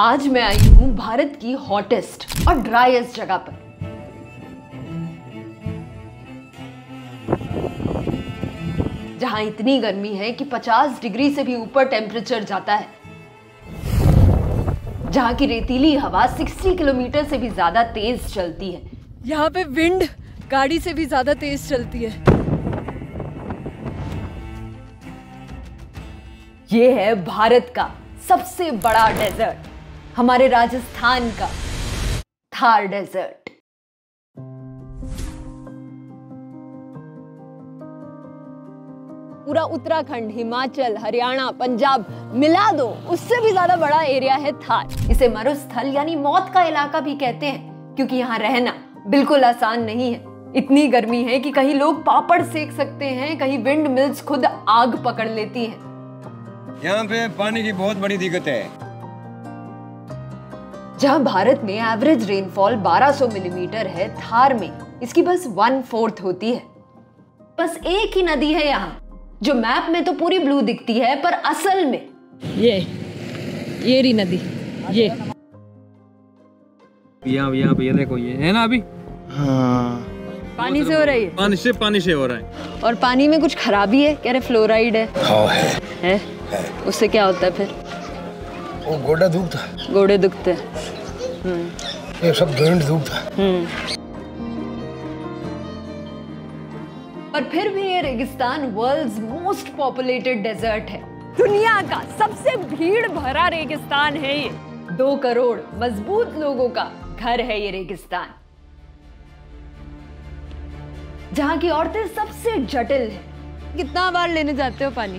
आज मैं आई हूँ भारत की हॉटेस्ट और ड्राइएस्ट जगह पर। जहाँ इतनी गर्मी है कि 50 डिग्री से भी ऊपर टेम्परेचर जाता है, जहाँ की रेतीली हवा 60 किलोमीटर से भी ज्यादा तेज चलती है, यहाँ पे विंड गाड़ी से भी ज्यादा तेज चलती है। ये है भारत का सबसे बड़ा डेजर्ट, हमारे राजस्थान का थार डेजर्ट। पूरा उत्तराखंड, हिमाचल, हरियाणा, पंजाब मिला दो, उससे भी ज्यादा बड़ा एरिया है थार। इसे मरुस्थल यानी मौत का इलाका भी कहते हैं, क्योंकि यहाँ रहना बिल्कुल आसान नहीं है। इतनी गर्मी है कि कहीं लोग पापड़ सेक सकते हैं, कहीं विंड मिल्स खुद आग पकड़ लेती है। यहाँ पे पानी की बहुत बड़ी दिक्कत है। जहाँ भारत में एवरेज रेनफॉल 1200 मिलीमीटर है, थार में इसकी बस 1/4 होती है। बस एक ही नदी है यहाँ, जो मैप में तो पूरी ब्लू दिखती है, पर असल में ये री नदी ये यहाँ पे देखो, ये है ना अभी। हाँ, पानी से हो रही है, पानी से हो रहा है। और पानी में कुछ खराबी है, कह रहे फ्लोराइड है। उससे क्या होता है फिर? वो गोड़ा दुखता है, गोड़े दुखते हैं, ये सब जॉइंट दुखता है। पर फिर भी ये रेगिस्तान वर्ल्ड्स मोस्ट पॉपुलेटेड डेजर्ट है। दुनिया का सबसे भीड़ भरा रेगिस्तान है ये। 2 करोड़ मजबूत लोगों का घर है ये रेगिस्तान, जहाँ की औरतें सबसे जटिल है। कितना बार लेने जाते हो पानी?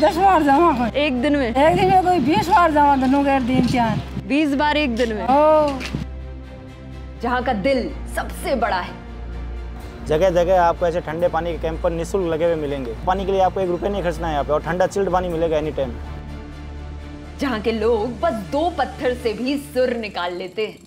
10 बार जावा। एक दिन में कोई 20 बार जावा। दोनों गैर दिन क्या 20 बार एक दिन में। जहाँ का दिल सबसे बड़ा है। जगह जगह आपको ऐसे ठंडे पानी के कैंपर निःशुल्क लगे हुए मिलेंगे। पानी के लिए आपको 1 रुपये नहीं खर्चना है यहाँ पे, और ठंडा चिल्ड पानी मिलेगा एनी टाइम। जहाँ के लोग बस 2 पत्थर से भी सुर निकाल लेते हैं।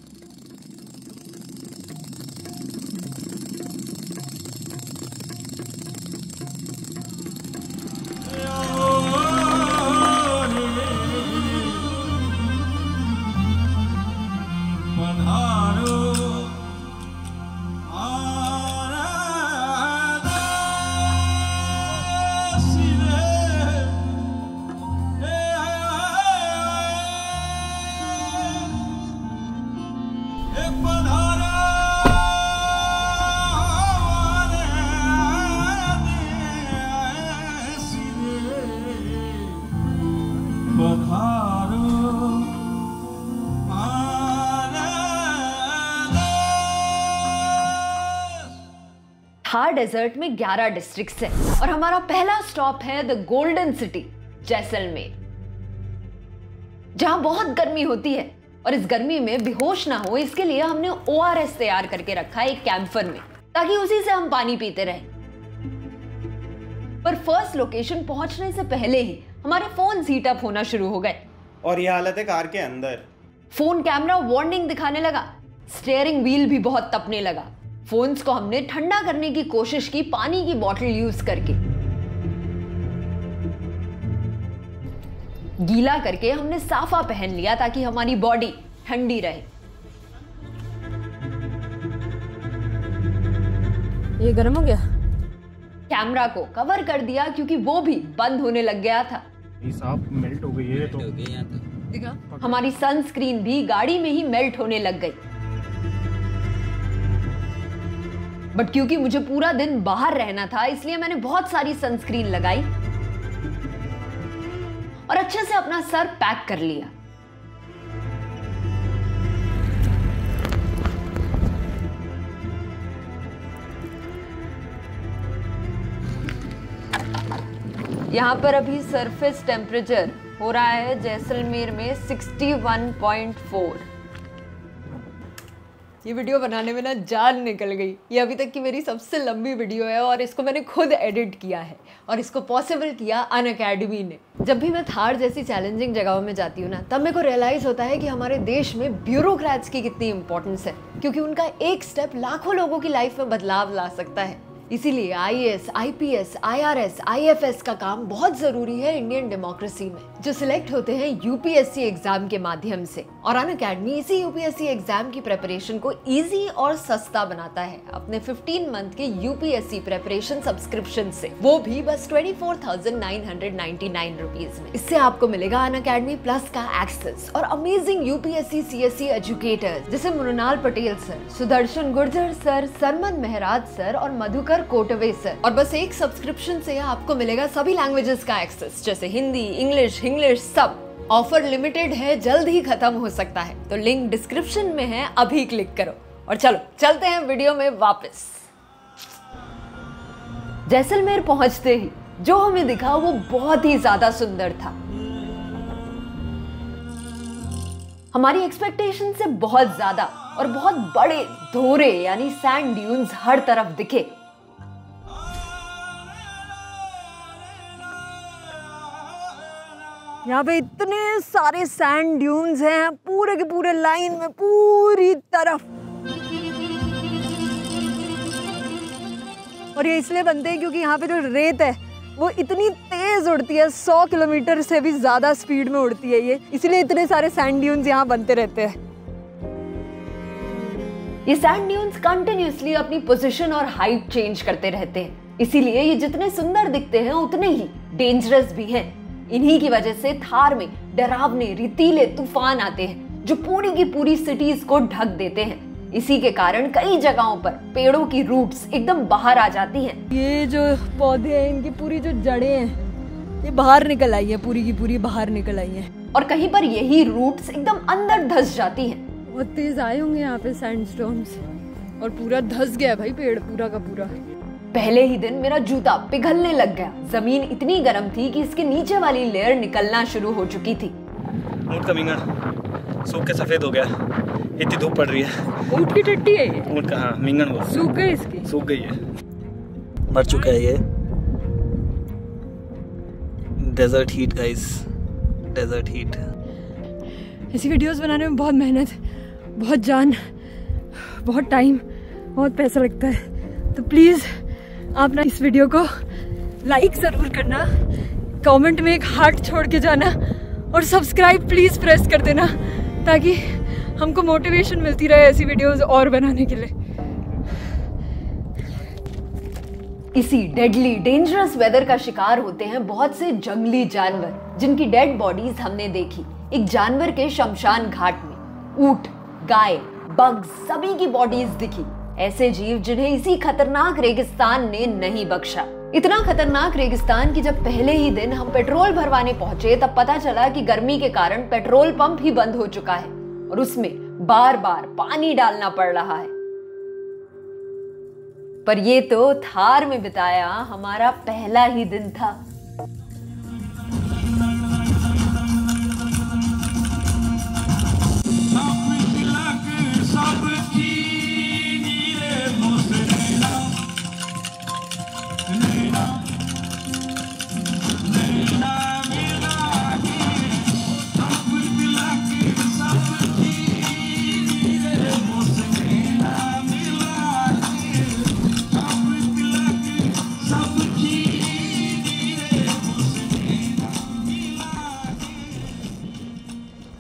थार डेजर्ट में 11 डिस्ट्रिक्ट्स हैं, और हमारा पहला स्टॉप है द गोल्डन सिटी जैसलमेर, जहां बहुत गर्मी होती है। और इस गर्मी में बेहोश ना हो, इसके लिए हमने ORS तैयार करके रखा है एक कैंपर में, ताकि उसी से हम पानी पीते रहें। पर फर्स्ट लोकेशन पहुंचने से पहले ही हमारे फोन हीट अप होना शुरू हो गए, और यह हालत है कार के अंदर। फोन कैमरा वार्निंग दिखाने लगा, स्टीयरिंग व्हील भी बहुत तपने लगा। फोन्स को हमने ठंडा करने की कोशिश की पानी की बोतल यूज करके। गीला करके हमने साफा पहन लिया ताकि हमारी बॉडी ठंडी रहे। ये गर्म हो गया। कैमरा को कवर कर दिया क्योंकि वो भी बंद होने लग गया था। ये साफ मेल्ट हो गई है तो। हमारी सनस्क्रीन भी गाड़ी में ही मेल्ट होने लग गई। बट क्योंकि मुझे पूरा दिन बाहर रहना था, इसलिए मैंने बहुत सारी सनस्क्रीन लगाई और अच्छे से अपना सर पैक कर लिया। यहाँ पर अभी सरफेस टेम्परेचर हो रहा है जैसलमेर में 61.4। ये वीडियो बनाने में ना जान निकल गई। ये अभी तक की मेरी सबसे लंबी वीडियो है, और इसको मैंने खुद एडिट किया है, और इसको पॉसिबल किया अनअकैडमी ने। जब भी मैं थार जैसी चैलेंजिंग जगहों में जाती हूँ ना, तब मेरे को रियलाइज़ होता है कि हमारे देश में ब्यूरोक्रेट्स की कितनी इंपॉर्टेंस है, क्योंकि उनका एक स्टेप लाखों लोगों की लाइफ में बदलाव ला सकता है। इसीलिए IAS, IPS, IRS, IFS का काम बहुत जरूरी है इंडियन डेमोक्रेसी में, जो सिलेक्ट होते हैं UPSC एग्जाम के माध्यम से। और अनअकैडमी इसी UPSC एग्जाम की प्रेपरेशन को इजी और सस्ता बनाता है अपने 15 मंथ के UPSC प्रेपरेशन सब्सक्रिप्शन से, वो भी बस 24,999 रुपीस में। इससे आपको मिलेगा अनअकैडमी प्लस का एक्सेस और अमेजिंग UPSC CSE एजुकेटर्स जैसे Mrinal Patel sir, Sudarshan Gurjar sir, Sanman Mehrad sir और मधुकर कोटवे सर। और बस एक सब्सक्रिप्शन से आपको मिलेगा सभी लैंग्वेजेस का एक्सेस, जैसे हिंदी, इंग्लिश सब। ऑफर लिमिटेड है, जल्द ही खत्म हो सकता है, तो लिंक डिस्क्रिप्शन में है, अभी क्लिक करो। और चलो चलते हैं वीडियो में वापस। जैसलमेर पहुंचते ही जो हमें दिखा वो बहुत ही ज्यादा सुंदर था, हमारी एक्सपेक्टेशन से बहुत ज्यादा। और बहुत बड़े धोरे यानी सैंड ड्यून्स हर तरफ दिखे। यहाँ पे इतने सारे सैंड ड्यून्स हैं पूरे के पूरे लाइन में पूरी तरफ। और ये इसलिए बनते हैं क्योंकि यहाँ पे जो रेत है वो इतनी तेज उड़ती है, 100 किलोमीटर से भी ज्यादा स्पीड में उड़ती है ये, इसलिए इतने सारे सैंड ड्यून्स यहाँ बनते रहते हैं। ये सैंड ड्यून्स कंटिन्यूसली अपनी पोजीशन और हाइट चेंज करते रहते हैं, इसीलिए ये जितने सुंदर दिखते हैं उतने ही डेंजरस भी हैं। इन्हीं की वजह से थार में डरावने रेतीले तूफान आते हैं जो पूरी की पूरी सिटीज को ढक देते हैं। इसी के कारण कई जगहों पर पेड़ों की रूट्स एकदम बाहर आ जाती हैं। ये जो पौधे हैं इनकी पूरी जो जड़ें हैं ये बाहर निकल आई है, पूरी की पूरी बाहर निकल आई है। और कहीं पर यही रूट्स एकदम अंदर धस जाती है। बहुत तेज आए होंगे यहाँ पे सैंडस्टॉर्म्स और पूरा धस गया भाई पेड़ पूरा का पूरा। पहले ही दिन मेरा जूता पिघलने लग गया, जमीन इतनी गर्म थी कि इसके नीचे वाली लेयर निकलना शुरू हो चुकी थी। ऊँट का मिंगा सूख के सफेद हो गया, इतनी धूप पड़ रही है। ऊँट की टट्टी है ये? ऊँट का, हाँ, मिंगन वो सूख गई, इसकी सूख गई है, मर चुका है ये। Desert heat guys, desert heat. ऐसी वीडियोस बनाने में बहुत मेहनत, बहुत जान, बहुत टाइम, बहुत पैसा लगता है। तो प्लीज़ आप ना इस वीडियो को लाइक ज़रूर करना, कमेंट में एक हार्ट छोड़ के जाना और सब्सक्राइब प्लीज़ प्रेस कर देना, ताकि हमको मोटिवेशन मिलती रहे ऐसी वीडियोस और बनाने के लिए। इसी डेडली डेंजरस वेदर का शिकार होते हैं बहुत से जंगली जानवर, जिनकी डेड बॉडीज हमने देखी एक जानवर के शमशान घाट में। ऊँट, गाय, बग सभी की बॉडीज दिखी, ऐसे जीव जिन्हें इसी खतरनाक रेगिस्तान ने नहीं बख्शा। इतना खतरनाक रेगिस्तान कि जब पहले ही दिन हम पेट्रोल भरवाने पहुंचे तब पता चला कि गर्मी के कारण पेट्रोल पंप ही बंद हो चुका है और उसमें बार बार पानी डालना पड़ रहा है। पर ये तो थार में बिताया हमारा पहला ही दिन था।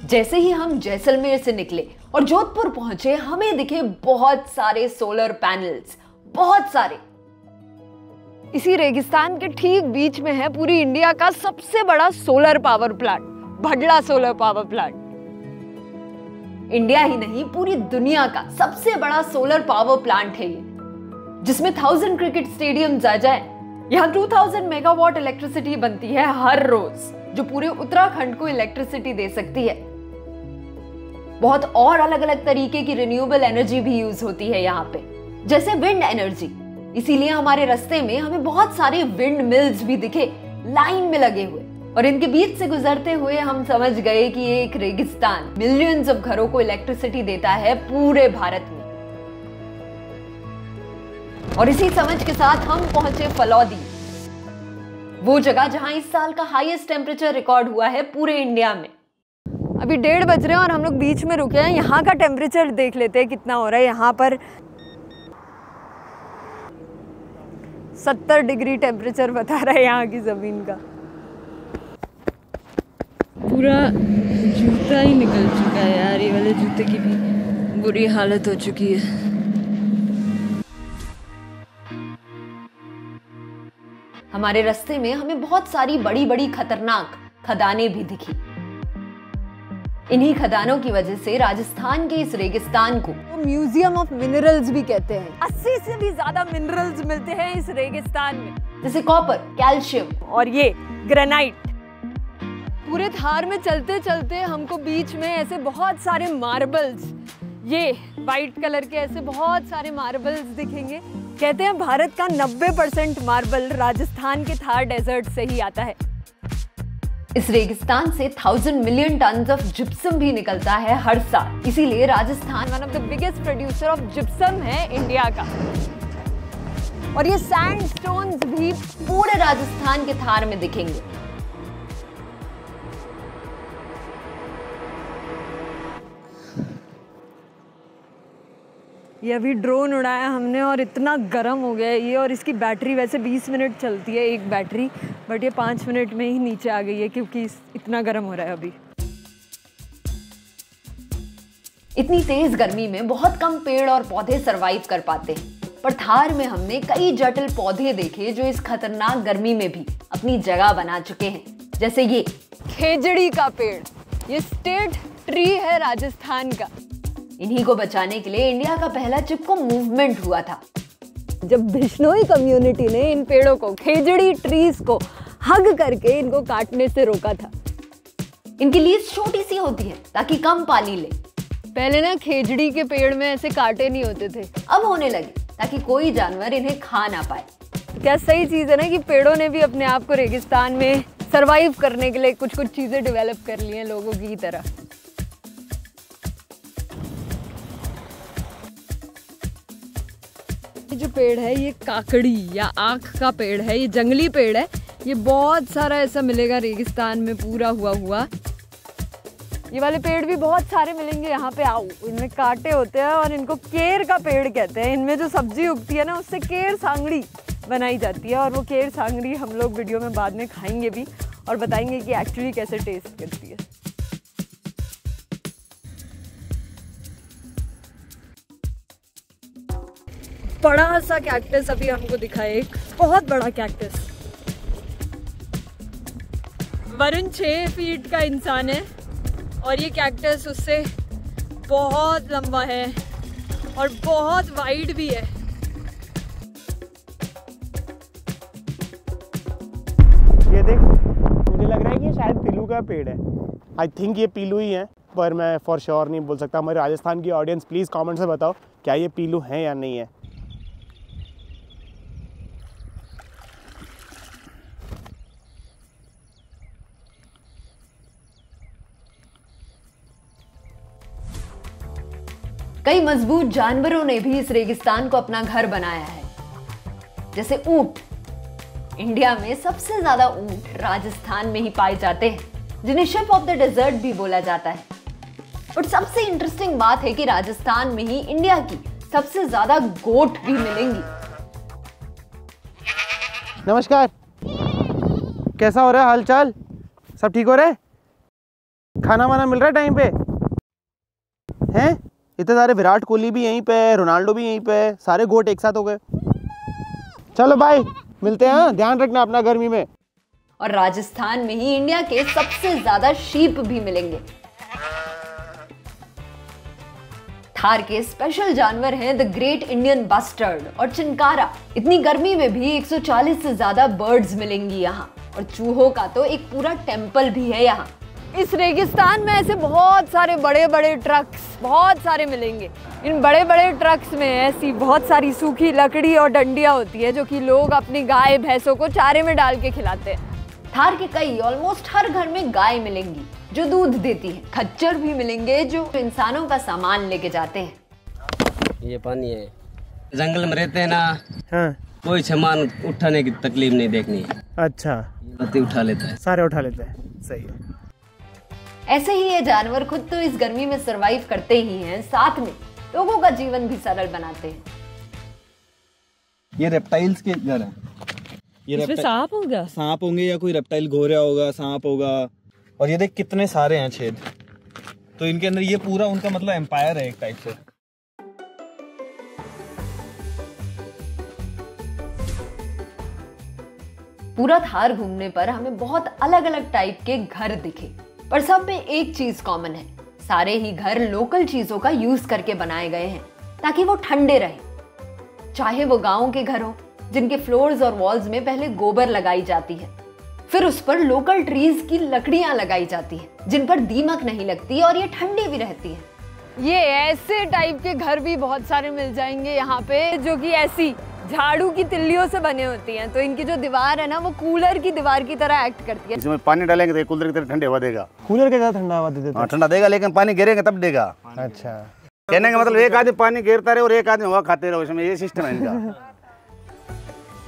जैसे ही हम जैसलमेर से निकले और जोधपुर पहुंचे हमें दिखे बहुत सारे सोलर पैनल्स, बहुत सारे। इसी रेगिस्तान के ठीक बीच में है पूरी इंडिया का सबसे बड़ा solar power plant, Bhadla solar power plant. India ही नहीं पूरी दुनिया का सबसे बड़ा सोलर पावर प्लांट है ये, जिसमें 1000 क्रिकेट स्टेडियम आ जाए। यहाँ 2000 मेगावाट इलेक्ट्रिसिटी बनती है हर रोज, जो पूरे उत्तराखंड को इलेक्ट्रिसिटी दे सकती है। बहुत और अलग अलग तरीके की रिन्यूएबल एनर्जी भी यूज होती है यहाँ पे, जैसे विंड एनर्जी। इसीलिए हमारे रास्ते में हमें बहुत सारे विंड मिल्स भी दिखे लाइन में लगे हुए, और इनके बीच से गुजरते हुए हम समझ गए कि ये एक रेगिस्तान मिलियंस ऑफ घरों को इलेक्ट्रिसिटी देता है पूरे भारत में। और इसी समझ के साथ हम पहुंचे फलौदी, वो जगह जहां इस साल का हाईएस्ट टेम्परेचर रिकॉर्ड हुआ है पूरे इंडिया में। अभी 1:30 बज रहे हैं और हम लोग बीच में रुके हैं। यहाँ का टेम्परेचर देख लेते हैं कितना हो रहा है यहाँ पर। 70 डिग्री टेम्परेचर बता रहा है यहाँ की ज़मीन का। पूरा जूता ही निकल चुका है यार, ये वाले जूते की भी बुरी हालत हो चुकी है। हमारे रास्ते में हमें बहुत सारी बड़ी बड़ी खतरनाक खदानें भी दिखी। इन्हीं खदानों की वजह से राजस्थान के इस रेगिस्तान को म्यूजियम ऑफ मिनरल्स भी कहते हैं। 80 से भी ज्यादा मिनरल्स मिलते हैं इस रेगिस्तान में, जैसे कॉपर, कैल्शियम और ये ग्रेनाइट। पूरे थार में चलते चलते हमको बीच में ऐसे बहुत सारे मार्बल्स, ये वाइट कलर के ऐसे बहुत सारे मार्बल्स दिखेंगे। कहते हैं भारत का 90% मार्बल राजस्थान के थार डेजर्ट से ही आता है। इस रेगिस्तान से 1000 मिलियन टन ऑफ जिप्सम भी निकलता है हर साल, इसीलिए Rajasthan one of the biggest producer of gypsum है इंडिया का। और ये सैंडस्टोन्स भी पूरे राजस्थान के थार में दिखेंगे। ये अभी ड्रोन उड़ाया हमने और इतना गर्म हो गया ये, और इसकी बैटरी वैसे 20 मिनट चलती है एक बैटरी, बट ये 5 मिनट में ही नीचे आ गई है क्योंकि इतना गर्म हो रहा है अभी। इतनी तेज गर्मी में बहुत कम पेड़ और पौधे सरवाइव कर पाते हैं, पर थार में हमने कई जटिल पौधे देखे जो इस खतरनाक गर्मी में भी अपनी जगह बना चुके हैं, जैसे ये खेजड़ी का पेड़। ये स्टेट ट्री है राजस्थान का। इन्हीं को बचाने के लिए इंडिया का पहला चिपको मूवमेंट हुआ था, जब बिश्नोई कम्युनिटी ने इन पेड़ों को, खेजड़ी ट्रीज को हग करके इनको काटने से रोका था। इनकी लीव्स छोटी सी होती है ताकि कम पानी ले। पहले ना खेजड़ी के पेड़ में ऐसे कांटे नहीं होते थे, अब होने लगे ताकि कोई जानवर इन्हें खा ना पाए। क्या सही चीज है ना कि पेड़ों ने भी अपने आप को रेगिस्तान में सर्वाइव करने के लिए कुछ कुछ चीजें डेवलप कर ली है लोगों की तरह। जो पेड़ है ये काकड़ी या आँख का पेड़ है, ये जंगली पेड़ है। ये बहुत सारा ऐसा मिलेगा रेगिस्तान में पूरा हुआ। ये वाले पेड़ भी बहुत सारे मिलेंगे यहाँ पे। आओ, इनमें कांटे होते हैं और इनको केर का पेड़ कहते हैं। इनमें जो सब्जी उगती है ना उससे केर सांगड़ी बनाई जाती है, और वो केर सांगड़ी हम लोग वीडियो में बाद में खाएंगे भी और बताएंगे कि एक्चुअली कैसे टेस्ट करती है। बड़ा सा कैक्टस अभी हमको दिखा, एक बहुत बड़ा कैक्टस। वरुण 6 फीट का इंसान है और ये कैक्टस उससे बहुत लंबा है और बहुत वाइड भी है। ये देख, मुझे लग रहा है कि शायद पीलू का पेड़ है। आई थिंक ये पीलू ही है, पर मैं फॉर श्योर नहीं बोल सकता। हमारे राजस्थान की ऑडियंस प्लीज कमेंट से बताओ क्या ये पीलू है या नहीं है। कई मजबूत जानवरों ने भी इस रेगिस्तान को अपना घर बनाया है, जैसे ऊंट। इंडिया में सबसे ज्यादा ऊंट राजस्थान में ही पाए जाते हैं, जिन्हें शिप ऑफ द डेजर्ट भी बोला जाता है। और सबसे इंटरेस्टिंग बात है कि राजस्थान में ही इंडिया की सबसे ज्यादा गोट भी मिलेंगी। नमस्कार, कैसा हो रहा है हालचाल? सब ठीक हो रहा है? खाना वाना मिल रहा है टाइम पे? हैं इतने सारे, विराट कोहली भी यहीं पे, रोनाल्डो भी यहीं पे, सारे गोट एक साथ हो गए। चलो भाई, मिलते हैं, ध्यान रखना अपना गर्मी में। और राजस्थान में ही इंडिया के सबसे ज्यादा शीप भी मिलेंगे। थार के स्पेशल जानवर हैं द ग्रेट इंडियन बस्टर्ड और चिनकारा। इतनी गर्मी में भी 140 से ज्यादा बर्ड्स मिलेंगी यहाँ। और चूहों का तो एक पूरा टेम्पल भी है यहाँ। इस रेगिस्तान में ऐसे बहुत सारे बड़े बड़े ट्रक्स बहुत सारे मिलेंगे। इन बड़े बड़े ट्रक्स में ऐसी बहुत सारी सूखी लकड़ी और डंडियाँ होती है, जो कि लोग अपनी गाय भैंसों को चारे में डाल के खिलाते हैं। थार के कई, ऑलमोस्ट हर घर में गाय मिलेंगी जो दूध देती है। खच्चर भी मिलेंगे जो इंसानों का सामान लेके जाते हैं। ये पानी है, जंगल में रहते है ना। हाँ। कोई सामान उठाने की तकलीफ नहीं देखनी। अच्छा, उठा लेता है, सारे उठा लेते हैं, सही है। ऐसे ही ये जानवर खुद तो इस गर्मी में सरवाइव करते ही हैं, साथ में लोगों का जीवन भी सरल बनाते हैं। ये रेप्टाइल्स के घर है। ये सांप होगा, सांप होंगे या कोई रेप्टाइल, घोरा होगा, सांप होगा। और ये देख कितने सारे हैं छेद, तो इनके अंदर ये पूरा उनका मतलब एम्पायर है एक टाइप से। पूरा थार घूमने पर हमें बहुत अलग अलग टाइप के घर दिखे, पर सब में एक चीज कॉमन है, सारे ही घर लोकल चीजों का यूज करके बनाए गए हैं ताकि वो ठंडे रहे। चाहे वो गाँव के घर हो जिनके फ्लोर्स और वॉल्स में पहले गोबर लगाई जाती है, फिर उस पर लोकल ट्रीज की लकड़ियां लगाई जाती है जिन पर दीमक नहीं लगती और ये ठंडी भी रहती है। ये ऐसे टाइप के घर भी बहुत सारे मिल जाएंगे यहाँ पे, जो कि ऐसी झाड़ू की तिल्लियों से बने होती हैं, तो इनकी जो दीवार है ना वो कूलर की दीवार की तरह एक्ट करती है। इसमें पानी डालेंगे तो कूलर की तरह ठंडे हवा देगा। कूलर के ज्यादा ठंडा हवा देगा, ठंडा देगा, लेकिन पानी गिरेगा तब देगा। अच्छा, कहने का मतलब एक आदमी पानी गिरता रहे और एक आदमी हवा खाते रहो, इसमें ये सिस्टम है इनका।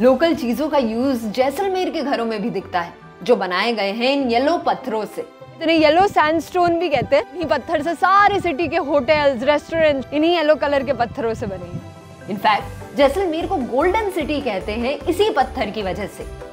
लोकल चीजों का यूज जैसलमेर के घरों में भी दिखता है, जो बनाए गए हैं इन येलो पत्थरों से। इतने येलो सैंडस्टोन भी कहते हैं। इन्हीं पत्थर से सारे सिटी के होटल्स, रेस्टोरेंट इन्हीं येलो कलर के पत्थरों से बने हैं। इनफैक्ट जैसलमेर को गोल्डन सिटी कहते हैं इसी पत्थर की वजह से।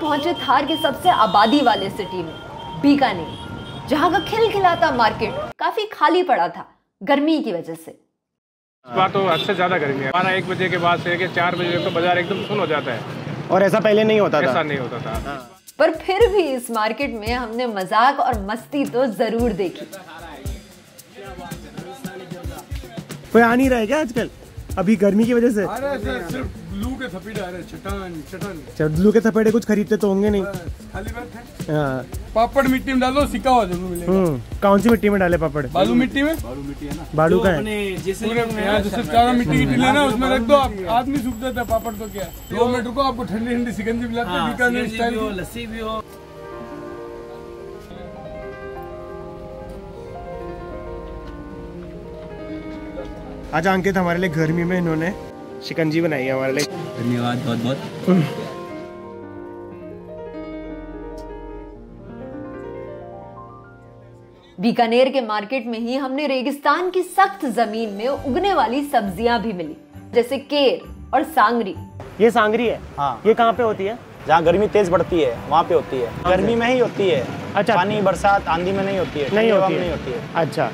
पहुंचे थार के सबसे आबादी वाले सिटी में, बीकानेर, जहां का खिलखिलाता मार्केट काफी खाली पड़ा था गर्मी की वजह से। इस बार तो अच्छे ज्यादा गर्मी है। 12-1 बजे के बाद से लेकर 4 बजे तक बाजार एकदम सुन हो जाता है, और ऐसा पहले नहीं होता था। ऐसा नहीं होता था, पर फिर भी इस मार्केट में हमने मजाक और मस्ती तो जरूर देखी। कोई आ नहीं रहा है क्या आजकल अभी गर्मी की वजह से? लू के थपेड़े कुछ खरीदते तो होंगे नहीं, खाली बैठे। पापड़ मिट्टी में डालो, सिक्का हो जरूर मिलेगा। कौन सी मिट्टी में डाले पापड़? बालू मिट्टी में। बालू मिट्टी है ना, बालू का है। जैसे मिट्टी की टीला ना उसमें रख दो, आदमी सूख जाता है। पापड़ तो क्या 2 मिनट को आपको ठंडी ठंडी सिकंजी मिलाते, लस्सी भी हो। अच्छा अंकित, हमारे लिए गर्मी में इन्होंने शिकंजी बनाई है हमारे लिए। धन्यवाद बहुत बहुत। बीकानेर के मार्केट में ही हमने रेगिस्तान की सख्त जमीन में उगने वाली सब्जियां भी मिली, जैसे केर और सांगरी। ये सांगरी है? हाँ। ये कहाँ पे होती है? जहाँ गर्मी तेज बढ़ती है वहाँ पे होती है। गर्मी में ही होती है। अच्छा, पानी बरसात आंधी में नहीं होती है, नहीं होती है। अच्छा,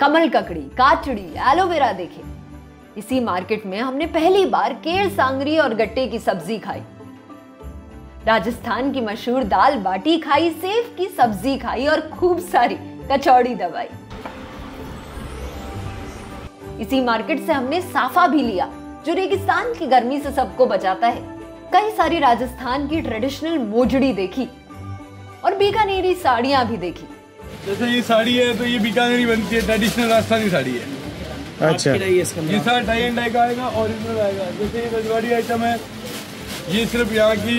कमल ककड़ी, काचड़ी, एलोवेरा देखे। इसी मार्केट में हमने पहली बार केर, सांगरी और गट्टे की सब्जी खाई, राजस्थान की मशहूर दाल बाटी खाई, सेब की सब्जी खाई और खूब सारी कचौड़ी दबाई। इसी मार्केट से हमने साफा भी लिया, जो रेगिस्तान की गर्मी से सबको बचाता है। कई सारी राजस्थान की ट्रेडिशनल मोजड़ी देखी और बीकानेरी साड़ियां भी देखी। जैसे ये साड़ी है तो ये बीकानेरी बनती है, ट्रेडिशनल राजस्थानी साड़ी है। अच्छा, ये सारा टाई एंड डाई का आएगा, ओरिजिनल आएगा। जैसे ये रजवाड़ी आइटम है, ये सिर्फ यहाँ की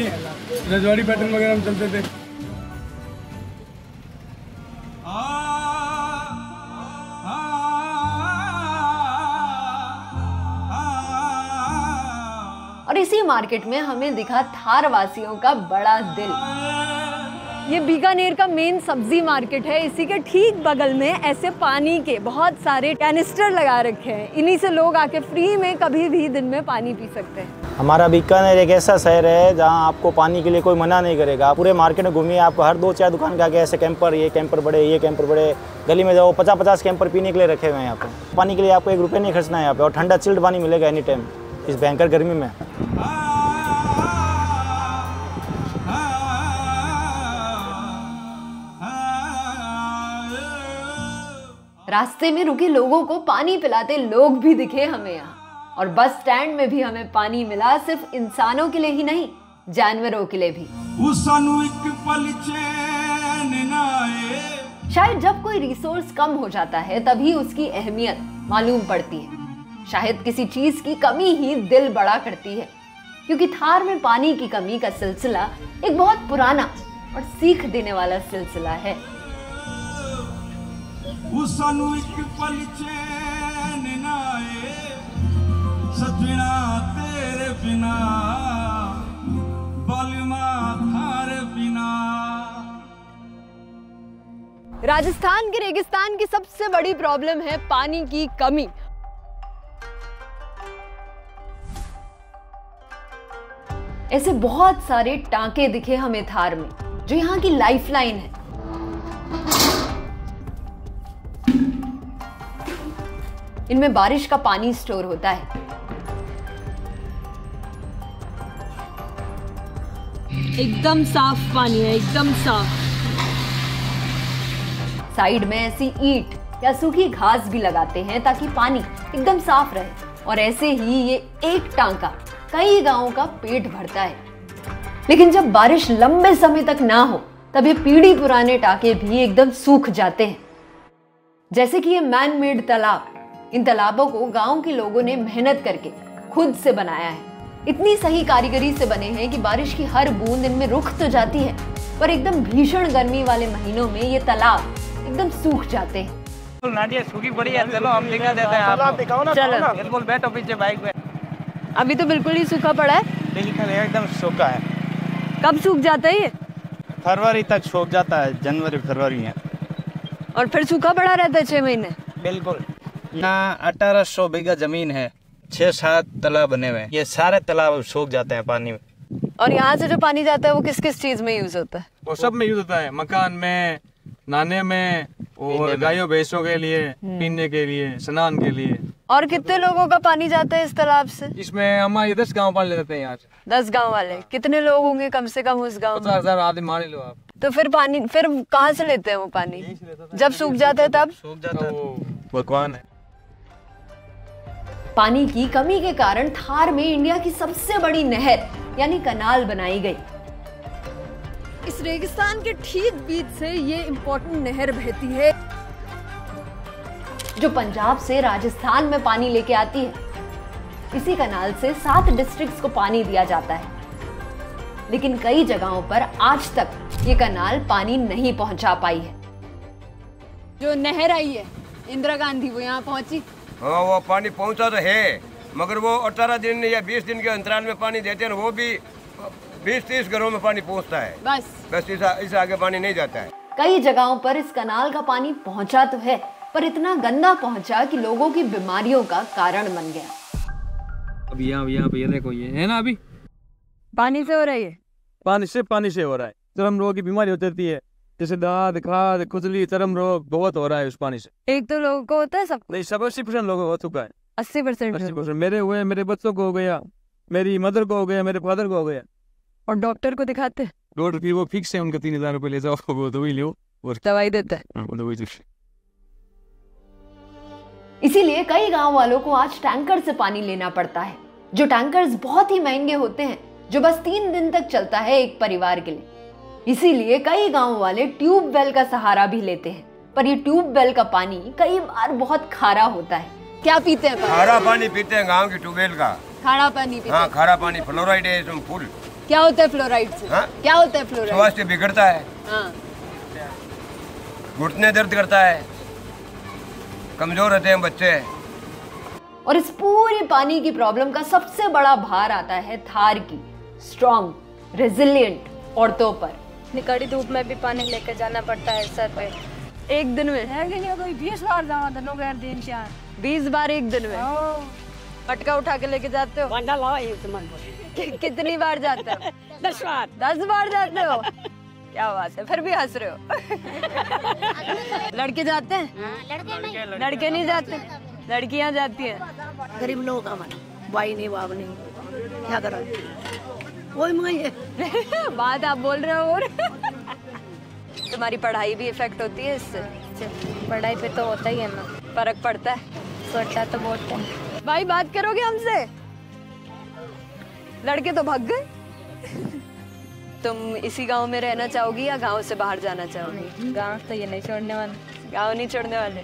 रजवाड़ी पैटर्न वगैरह हम चलते थे। और इसी मार्केट में हमें दिखा थार वासियों का बड़ा दिल। ये बीकानेर का मेन सब्जी मार्केट है, इसी के ठीक बगल में ऐसे पानी के बहुत सारे कैनिस्टर लगा रखे हैं, इन्हीं से लोग आके फ्री में कभी भी दिन में पानी पी सकते हैं। हमारा बीकानेर एक ऐसा शहर है जहां आपको पानी के लिए कोई मना नहीं करेगा। पूरे मार्केट में घूमिए, आपको हर 2-4 दुकान का आगे ऐसे कैंपर, ये कैंपर बड़े, ये कैंपर बड़े, गली में जाओ 50-50 कैंपर पीने के लिए रखे हुए हैं। यहाँ पर पानी के लिए आपको 1 रुपये नहीं खर्चना है यहाँ पे, और ठंडा चिल्ड पानी मिलेगा एनी टाइम इस भयंकर गर्मी में। रास्ते में रुके लोगों को पानी पिलाते लोग भी दिखे हमें यहाँ, और बस स्टैंड में भी हमें पानी मिला, सिर्फ इंसानों के लिए ही नहीं, जानवरों के लिए भी। शायद जब कोई रिसोर्स कम हो जाता है तभी उसकी अहमियत मालूम पड़ती है। शायद किसी चीज की कमी ही दिल बड़ा करती है, क्योंकि थार में पानी की कमी का सिलसिला एक बहुत पुराना और सीख देने वाला सिलसिला है। तेरे बिना राजस्थान के रेगिस्तान की सबसे बड़ी प्रॉब्लम है पानी की कमी। ऐसे बहुत सारे टांके दिखे हमें थार में, जो यहाँ की लाइफलाइन है। इनमें बारिश का पानी स्टोर होता है। एकदम साफ पानी है, एकदम साफ। साइड में ऐसी ईंट या सूखी घास भी लगाते हैं ताकि पानी एकदम साफ रहे, और ऐसे ही ये एक टांका कई गांवों का पेट भरता है। लेकिन जब बारिश लंबे समय तक ना हो तब ये पीढ़ी पुराने टांके भी एकदम सूख जाते हैं, जैसे कि ये मैन मेड तालाब। इन तालाबों को गांव के लोगों ने मेहनत करके खुद से बनाया है। इतनी सही कारीगरी से बने हैं कि बारिश की हर बूंद इनमें रुक तो जाती है, पर एकदम भीषण गर्मी वाले महीनों में ये तालाब एकदम सूख जाते हैं। नाडिया सूखी पड़ी है, चलो हम दिखा देते हैं आपको। चलो बिल्कुल बैठो पीछे बाइक पे। अभी तो बिल्कुल ही सूखा पड़ा है, बिल्कुल एकदम सूखा है। कब सूख जाता है ये? फरवरी तक सूख जाता है, जनवरी फरवरी में, और फिर सूखा पड़ा रहता है 6 महीने। बिल्कुल यहाँ 1800 बीघा जमीन है, 6-7 तालाब बने हुए हैं। ये सारे तालाब सूख जाते हैं पानी में। और यहाँ से जो पानी जाता है वो किस किस चीज में यूज होता है? वो सब में यूज होता है, मकान में, नहाने में, और गायों भैंसों के लिए, पीने के लिए, स्नान के लिए। और कितने लोगों का पानी जाता है इस तालाब से? इसमें हमारे 10 गाँव पानी लेते हैं यहाँ से। 10 गाँव वाले? कितने लोग होंगे कम से कम उस गाँव? 50,000 आदमी मान लो आप। तो फिर पानी फिर कहाँ से लेते हैं वो पानी? जब सूख जाता है तब सूख जाता है। भगवान है। पानी की कमी के कारण थार में इंडिया की सबसे बड़ी नहर यानी कनाल बनाई गई। इस रेगिस्तान के ठीक बीच से ये इम्पोर्टेंट नहर बहती है, जो पंजाब से राजस्थान में पानी लेके आती है। इसी कनाल से 7 डिस्ट्रिक्ट्स को पानी दिया जाता है, लेकिन कई जगहों पर आज तक ये कनाल पानी नहीं पहुंचा पाई है। जो नहर आई है इंदिरा गांधी, वो यहाँ पहुंची? हाँ, वो पानी पहुंचा तो है, मगर वो 18 दिन या 20 दिन के अंतराल में पानी देते हैं। वो भी 20-30 घरों में पानी पहुंचता है, बस इससे आगे पानी नहीं जाता है। कई जगहों पर इस कनाल का पानी पहुंचा तो है, पर इतना गंदा पहुंचा कि लोगों की बीमारियों का कारण बन गया। अब यहाँ पे देखो, ये है ना, अभी पानी से हो रही है, पानी से हो रहा है। तो हम लोगों की बीमारी होती है, जैसे दाद, खाद, खुजली, चरम रोग बहुत हो रहा है उस पानी से। एक तो लोगों को होता है सब, नहीं सब 80% लोगों को हो चुका है। 80%? मेरे हुए, मेरे बच्चों को हो गया, मेरी मदर को हो गया, मेरे फादर को हो गया। और डॉक्टर को दिखाते? डॉक्टर की वो फिक्स है, उनका 3000 रुपए ले जाओ, वो दवाई लो और दवाई देता है। इसीलिए कई गाँव वालों को आज टैंकर से पानी लेना पड़ता है। जो टैंकर्स बहुत ही महंगे होते हैं, जो बस 3 दिन तक चलता है एक परिवार के लिए। इसीलिए कई गांव वाले ट्यूबवेल का सहारा भी लेते हैं, पर ये ट्यूबवेल का पानी कई बार बहुत खारा होता है। क्या पीते हैं? खारा पानी पीते हैं गांव की ट्यूबवेल का। खारा पानी पीते हैं? हाँ, खारा पानी, फ्लोराइड है इसमें फुल। क्या होता है फ्लोराइड से? हाँ? क्या होता है फ्लोराइड? स्वास्थ्य बिगड़ता है। हाँ। घुटने दर्द करता है, कमजोर रहते हैं बच्चे। और इस पूरे पानी की प्रॉब्लम का सबसे बड़ा भार आता है थार की स्ट्रॉन्ग, रेजिलियंट औरतों पर। कड़ी धूप में भी पानी लेकर जाना पड़ता है सर पे। एक दिन में है कि नहीं, कोई 20 बार जावा था, 9 दिन 4 20 बार एक दिन में पटका उठा के लेके जाते हो? कितनी बार जाते हो? 10 बार। 10 बार जाते हो? क्या बात है, फिर भी हंस रहे हो। लड़के जाते हैं? लड़के नहीं जाते, लड़कियाँ जाती है। गरीब लोगों का मन भाई नहीं, बाप नहीं, क्या करो, वही मांगे बात आप बोल रहे हो। और तुम्हारी पढ़ाई भी इफेक्ट होती है इससे? पढ़ाई पे तो होता ही है ना, फर्क पड़ता है। सोचा तो बहुत है भाई, बात करोगे हमसे? लड़के तो भग गए। तुम इसी गांव में रहना चाहोगी या गांव से बाहर जाना चाहोगी? गांव तो ये नहीं छोड़ने वाले, गांव नहीं छोड़ने वाले,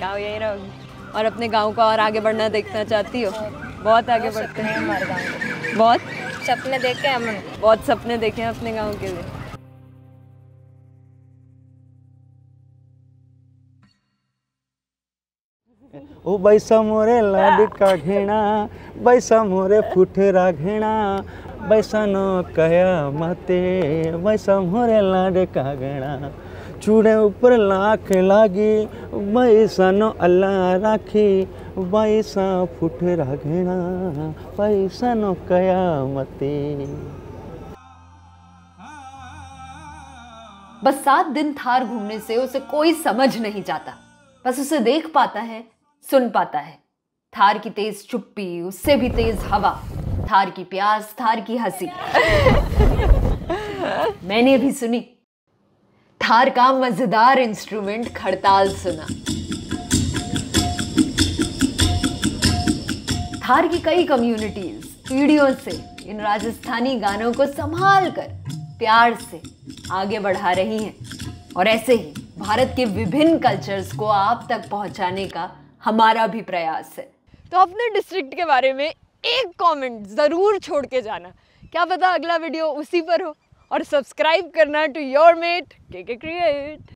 गांव यहीं रहोगी। और अपने गांव को और आगे बढ़ना देखना चाहती हो? बहुत आगे बढ़ते हैं हमारे गाँव, बहुत सपने देखे हैं हमने, बहुत सपने देखे हैं अपने गांव के लिए। ओ बैसा मोरे लाड का घेणा, बैसा मोरे फुठरा घेणा, बैसनो कयामते वैसा मोरे लाडका गणा चूड़े ऊपर लाख लागी बैसनो अल्लाह राखी वैसा फुट रागणा वैसनो कयामते। बस 7 दिन थार घूमने से उसे कोई समझ नहीं जाता, बस उसे देख पाता है, सुन पाता है। थार की तेज चुप्पी, उससे भी तेज हवा, थार की प्यास, थार की हंसी। मैंने भी सुनी। थार का मजेदार इंस्ट्रूमेंट खड़ताल सुना। थार की कई कम्युनिटीज पीढ़ियों से इन राजस्थानी गानों को संभाल कर प्यार से आगे बढ़ा रही हैं और ऐसे ही भारत के विभिन्न कल्चर्स को आप तक पहुंचाने का हमारा भी प्रयास है। तो अपने डिस्ट्रिक्ट के बारे में एक कमेंट ज़रूर छोड़ के जाना, क्या पता अगला वीडियो उसी पर हो। और सब्सक्राइब करना to your mate KK create.